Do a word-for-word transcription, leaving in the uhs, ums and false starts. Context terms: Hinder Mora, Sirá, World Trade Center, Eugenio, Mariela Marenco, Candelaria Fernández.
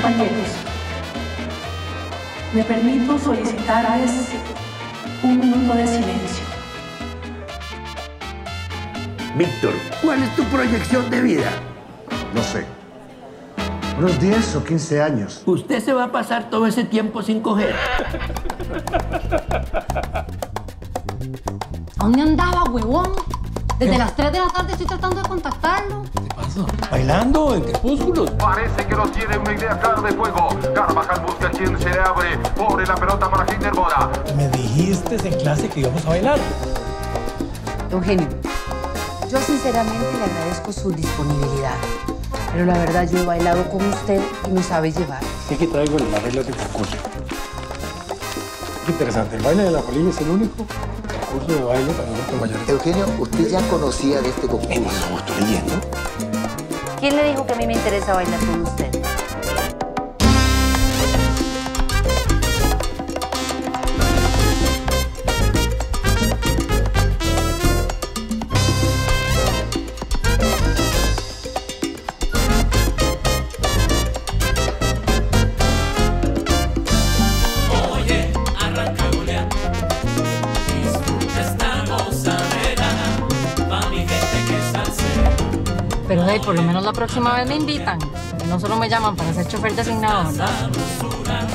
compañeros. Me permito solicitarles un minuto de silencio. Víctor, ¿cuál es tu proyección de vida? No sé. Unos diez o quince años. Usted se va a pasar todo ese tiempo sin coger. ¿A dónde andaba, huevón? Desde ¿Qué? Las tres de la tarde estoy tratando de contactarlo. ¿Qué pasó? Bailando en crepúsculos. Parece que no tiene una idea clara de juego. Carvajal busca quien se le abre. Pobre la pelota para Hinder Mora. Me dijiste en clase que íbamos a bailar. Eugenio, yo sinceramente le agradezco su disponibilidad. Pero la verdad, yo he bailado con usted y me sabe llevar. Sí que traigo las reglas del concurso. Qué interesante. El baile de la colilla es el único concurso de baile para adultos mayores. Eugenio, ¿usted ya conocía de este concurso? Hemos estado leyendo. ¿Quién le dijo que a mí me interesa bailar con usted? Pero hey, por lo menos la próxima vez me invitan. No solo me llaman para ser chofer designado, ¿verdad?